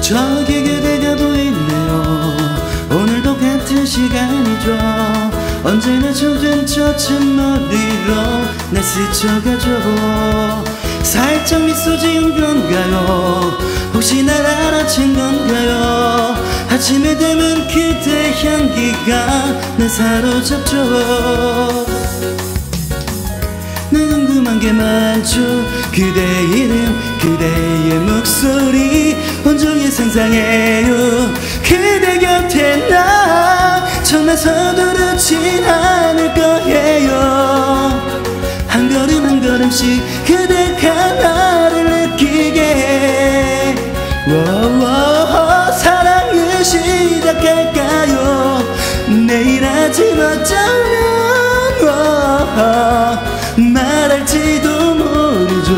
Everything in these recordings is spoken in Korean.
저기 그대가 보이네요. 오늘도 같은 시간이죠. 언제나 젖은 젖은 머리로 날 스쳐가죠. 살짝 미소 지은 건가요? 혹시 날 알아챈 건가요? 아침에 되면 그대 향기가 날 사로잡죠. 난 궁금한 게 많죠. 그대 이름, 그대의 목소리 온종일 상상해요. 그대 곁에 나 정말 서두르진 않을 거예요. 한 걸음 한 걸음씩 그대가 나를 느끼게 해. 사랑을 시작할까요? 내일 아침 어쩌면 말할지도 모르죠.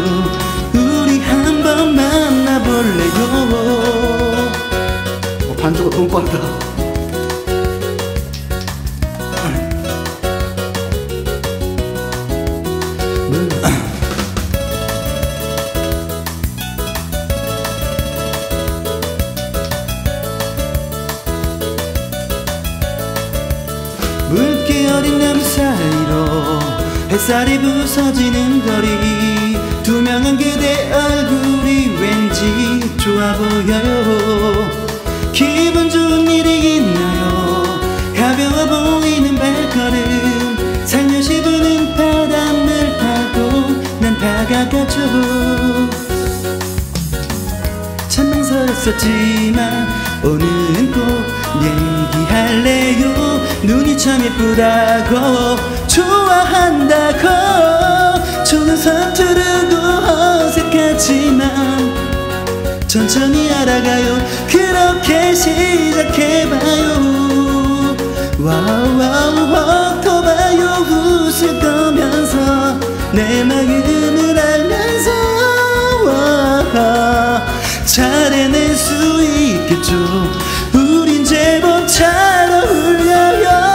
우리 한번 만나볼래요? 반주가 너무 빠르다. 물기 어린 나무 사이로 햇살이 부서지는 거리, 투명한 그대 얼굴이 왠지 좋아 보여요. 기분 좋은 일이 있나요? 가벼워 보이는 발걸음, 살며시 부는 바람을 타고 난 다가가죠. 찬망설였었지만 오늘은 꼭 얘기할래요. 눈이 참 예쁘다고 좋아한다고 조금 서투르고 어색하지만 천천히 알아가요. 그렇게 시작해봐요. 더 봐요. 웃을 거면서 내 마음을 알면서 잘 해낼 수 있겠죠. 우린 제법 잘 어울려요.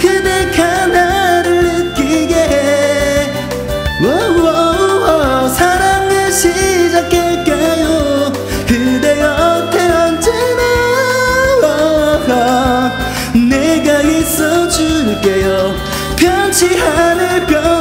그대가 나를 느끼게 해. 사랑을 시작할까요? 그대 옆에 언제나 내가 있어줄게요. 변치 않을 거.